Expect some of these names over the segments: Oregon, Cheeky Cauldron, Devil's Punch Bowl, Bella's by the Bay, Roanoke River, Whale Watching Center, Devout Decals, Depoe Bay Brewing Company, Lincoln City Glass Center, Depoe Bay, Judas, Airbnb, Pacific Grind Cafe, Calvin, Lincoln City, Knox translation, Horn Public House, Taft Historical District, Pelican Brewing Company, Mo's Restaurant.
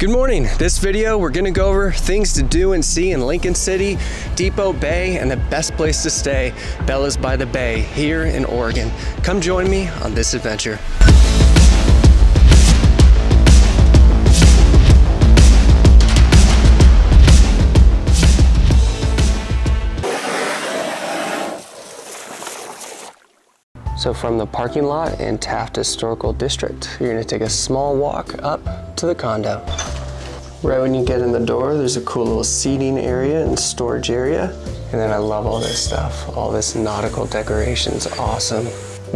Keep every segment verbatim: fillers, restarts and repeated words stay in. Good morning. This video, we're gonna go over things to do and see in Lincoln City, Depoe Bay, and the best place to stay, Bella's by the Bay, here in Oregon. Come join me on this adventure. So from the parking lot in Taft Historical District, you're gonna take a small walk up to the condo. Right when you get in the door, there's a cool little seating area and storage area. And then I love all this stuff. All this nautical decoration's awesome.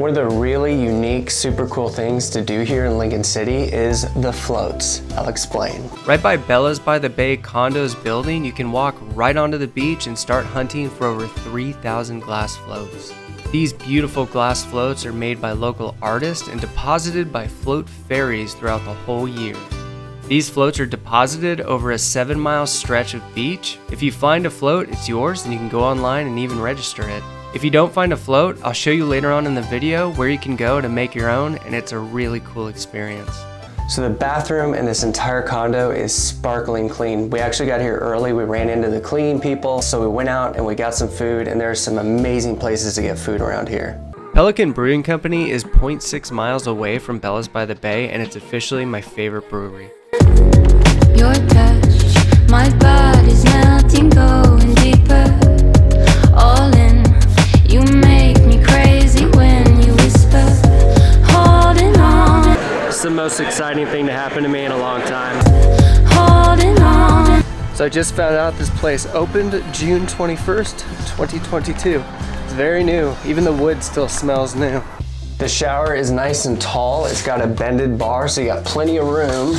One of the really unique, super cool things to do here in Lincoln City is the floats. I'll explain. Right by Bella's by the Bay condos building, you can walk right onto the beach and start hunting for over three thousand glass floats. These beautiful glass floats are made by local artists and deposited by float ferries throughout the whole year. These floats are deposited over a seven mile stretch of beach. If you find a float, it's yours and you can go online and even register it. If you don't find a float, I'll show you later on in the video where you can go to make your own, and it's a really cool experience. So the bathroom in this entire condo is sparkling clean. We actually got here early, we ran into the cleaning people, so we went out and we got some food, and there are some amazing places to get food around here. Pelican Brewing Company is zero point six miles away from Bella's by the Bay, and it's officially my favorite brewery. Your touch, my body's melting, going deeper, all in, you make me crazy when you whisper, holding on. It's the most exciting thing to happen to me in a long time. Holding on. So I just found out this place opened June twenty-first, twenty twenty-two. It's very new. Even the wood still smells new. The shower is nice and tall. It's got a bended bar, so you got plenty of room.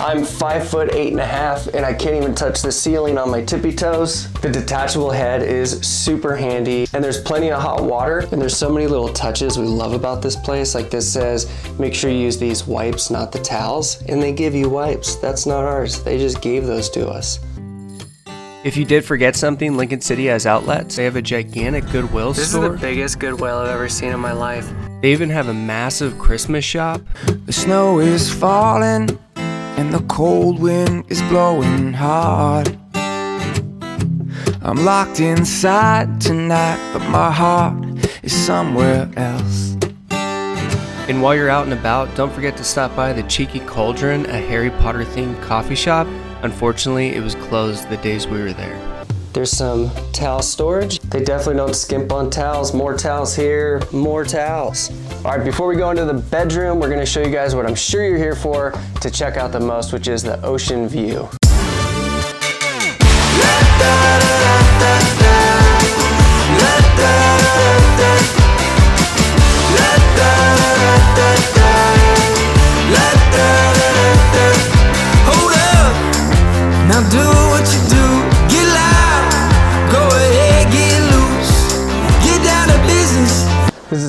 I'm five foot eight and a half, and I can't even touch the ceiling on my tippy toes. The detachable head is super handy, and there's plenty of hot water. And there's so many little touches we love about this place. Like this says, make sure you use these wipes, not the towels. And they give you wipes. That's not ours. They just gave those to us. If you did forget something, Lincoln City has outlets. They have a gigantic Goodwill this store. This is the biggest Goodwill I've ever seen in my life. They even have a massive Christmas shop. The snow is falling and the cold wind is blowing hard. I'm locked inside tonight, but my heart is somewhere else. And while you're out and about, don't forget to stop by the Cheeky Cauldron, a Harry Potter themed coffee shop. Unfortunately, it was closed the days we were there. There's some towel storage. They definitely don't skimp on towels. More towels here, more towels. All right, before we go into the bedroom, we're gonna show you guys what I'm sure you're here for, to check out the most, which is the ocean view.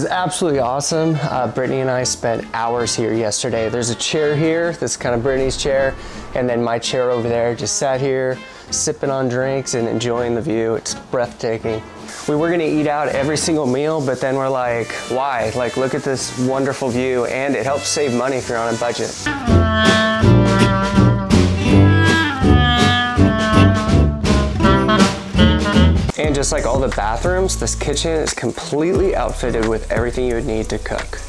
Absolutely awesome. Uh, Brittany and I spent hours here yesterday. There's a chair here, this is kind of Brittany's chair, and then my chair over there. Just sat here, sipping on drinks and enjoying the view. It's breathtaking. We were gonna eat out every single meal, but then we're like, why? Like, look at this wonderful view, and it helps save money if you're on a budget. And just like all the bathrooms, this kitchen is completely outfitted with everything you would need to cook.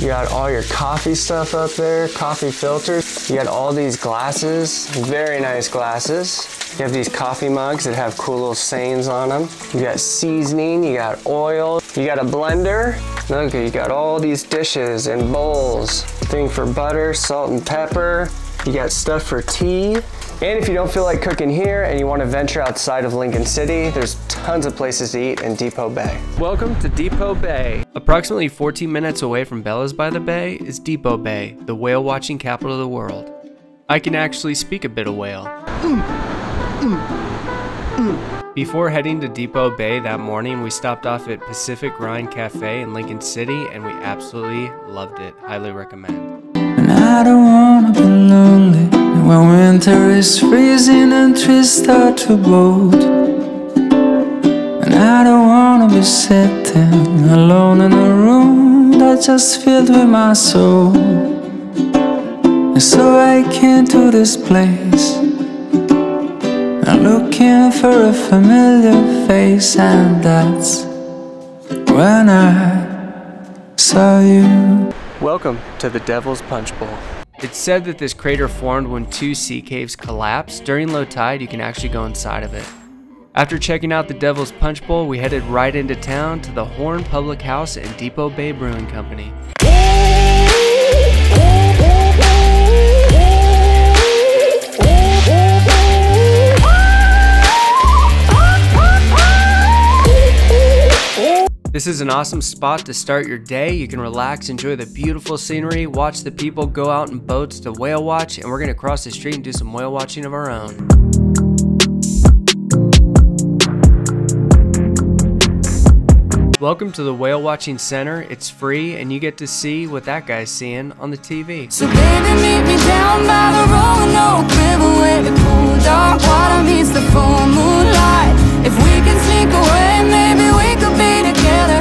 You got all your coffee stuff up there, coffee filters. You got all these glasses, very nice glasses. You have these coffee mugs that have cool little sayings on them. You got seasoning, you got oil, you got a blender. Look, you got all these dishes and bowls. Thing for butter, salt and pepper. You got stuff for tea. And if you don't feel like cooking here and you want to venture outside of Lincoln City, there's tons of places to eat in Depoe Bay. Welcome to Depoe Bay. Approximately fourteen minutes away from Bella's by the Bay is Depoe Bay, the whale watching capital of the world. I can actually speak a bit of whale. Mm, mm, mm. Before heading to Depoe Bay that morning, we stopped off at Pacific Grind Cafe in Lincoln City, and we absolutely loved it. Highly recommend. And I don't want to be lonely. When winter is freezing and trees start to bolt, and I don't wanna be sitting alone in a room that's just filled with my soul. And so I can't do this place. I'm looking for a familiar face, and that's when I saw you. Welcome to the Devil's Punch Bowl. It's said that this crater formed when two sea caves collapsed. During low tide, you can actually go inside of it. After checking out the Devil's Punch Bowl, we headed right into town to the Horn Public House and Depoe Bay Brewing Company. This is an awesome spot to start your day. You can relax, enjoy the beautiful scenery, watch the people go out in boats to whale watch, and we're gonna cross the street and do some whale watching of our own. Welcome to the Whale Watching Center. It's free, and you get to see what that guy's seeing on the T V. So baby, meet me down by the Roanoke River where the cool dark water meets the full moonlight. If we can sneak away, maybe we could be together.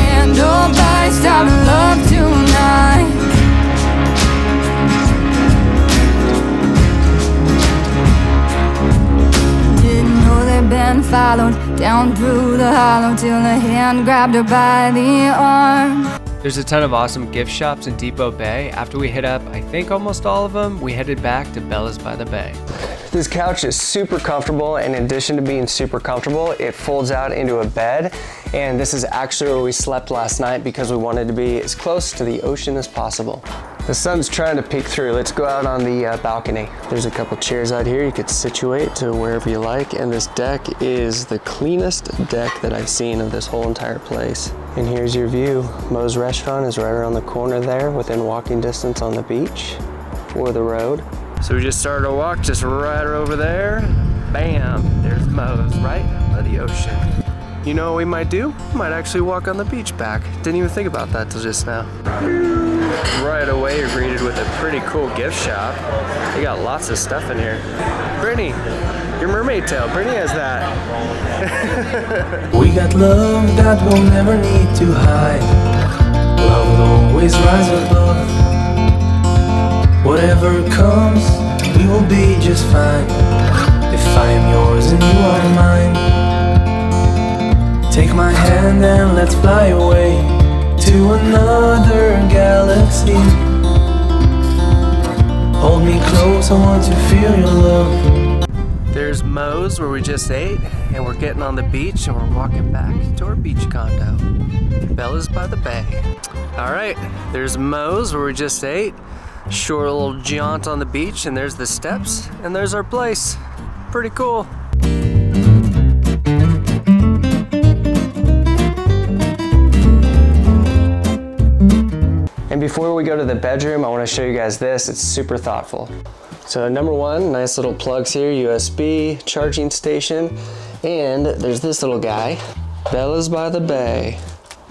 And nobody stop love tonight. Didn't know they'd been followed down through the hollow till a hand grabbed her by the arm. There's a ton of awesome gift shops in Depoe Bay. After we hit up, I think almost all of them, we headed back to Bella's by the Bay. This couch is super comfortable. In addition to being super comfortable, it folds out into a bed. And this is actually where we slept last night because we wanted to be as close to the ocean as possible. The sun's trying to peek through. Let's go out on the uh, balcony. There's a couple chairs out here you could situate to wherever you like, and this deck is the cleanest deck that I've seen of this whole entire place. And here's your view. Mo's Restaurant is right around the corner there, within walking distance on the beach or the road. So we just started a walk just right over there. Bam, there's Mo's right by the ocean. You know what we might do? We might actually walk on the beach back. Didn't even think about that till just now. Right away, you're greeted with a pretty cool gift shop. They got lots of stuff in here. Brittany, your mermaid tail. Brittany has that. We got love that we'll never need to hide. Love will always rise above. Whatever comes, we will be just fine. If I am yours and you are mine. Take my hand and let's fly away to another galaxy. Hold me close, I want to feel your love. There's Mo's where we just ate, and we're getting on the beach and we're walking back to our beach condo. Bella's by the Bay. Alright, there's Mo's where we just ate. Short little jaunt on the beach, and there's the steps, and there's our place. Pretty cool. Before we go to the bedroom, I want to show you guys this. It's super thoughtful. So number one, nice little plugs here, U S B, charging station, and there's this little guy, Bella's by the Bay.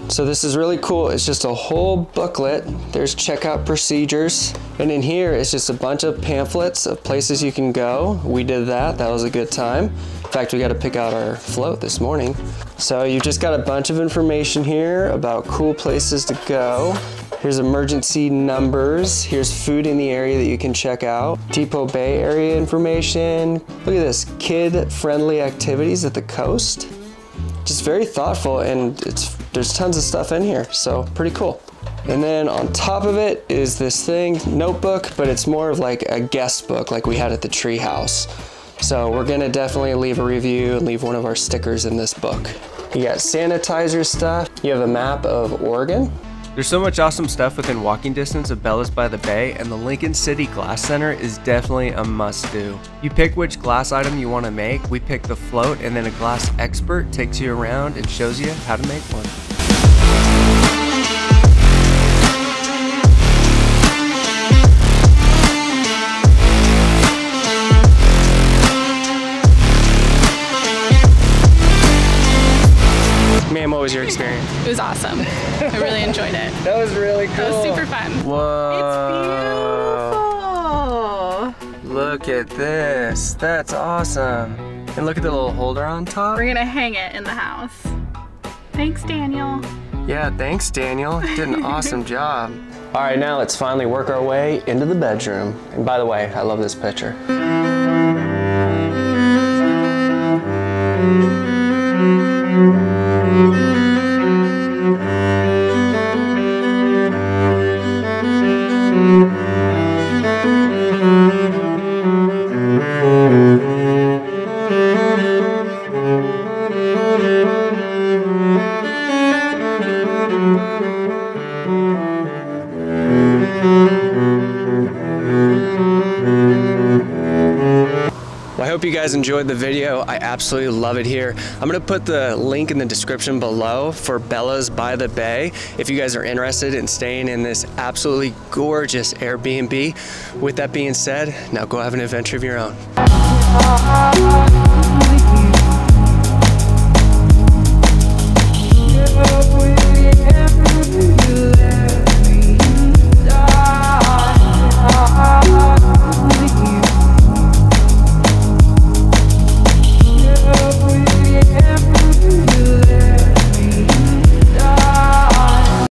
So this is really cool. It's just a whole booklet. There's checkout procedures. And in here, it's just a bunch of pamphlets of places you can go. We did that, that was a good time. In fact, we got to pick out our float this morning. So you've just got a bunch of information here about cool places to go. Here's emergency numbers. Here's food in the area that you can check out. Depoe Bay area information. Look at this, kid-friendly activities at the coast. Just very thoughtful, and it's there's tons of stuff in here, so pretty cool. And then on top of it is this thing, notebook, but it's more of like a guest book like we had at the tree house. So we're gonna definitely leave a review and leave one of our stickers in this book. You got sanitizer stuff. You have a map of Oregon. There's so much awesome stuff within walking distance of Bella's by the Bay, and the Lincoln City Glass Center is definitely a must-do. You pick which glass item you want to make, we pick the float, and then a glass expert takes you around and shows you how to make one. Ma'am, what was your experience? It was awesome. I really enjoyed it. That was really cool. That was super fun. Whoa. It's beautiful. Look at this. That's awesome. And look at the little holder on top. We're gonna hang it in the house. Thanks, Daniel. Yeah, thanks, Daniel. Did an awesome job. All right, now let's finally work our way into the bedroom. And by the way, I love this picture. Hope you guys enjoyed the video. I absolutely love it here. I'm gonna put the link in the description below for Bella's by the Bay if you guys are interested in staying in this absolutely gorgeous Airbnb. With that being said, now go have an adventure of your own.